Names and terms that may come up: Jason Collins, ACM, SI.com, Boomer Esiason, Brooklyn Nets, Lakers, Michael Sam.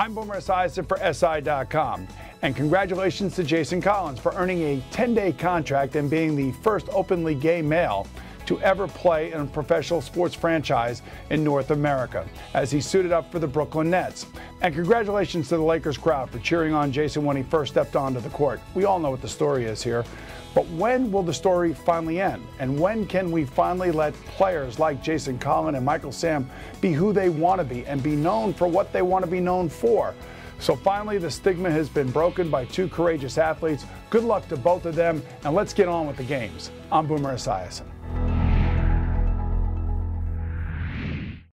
I'm Boomer Esiason for SI.com, and congratulations to Jason Collins for earning a 10-day contract and being the first openly gay male to ever play in a professional sports franchise in North America, as he suited up for the Brooklyn Nets. And congratulations to the Lakers crowd for cheering on Jason when he first stepped onto the court. We all know what the story is here, but when will the story finally end? And when can we finally let players like Jason Collins and Michael Sam be who they want to be and be known for what they want to be known for? So finally, the stigma has been broken by two courageous athletes. Good luck to both of them, and let's get on with the games. I'm Boomer Esiason.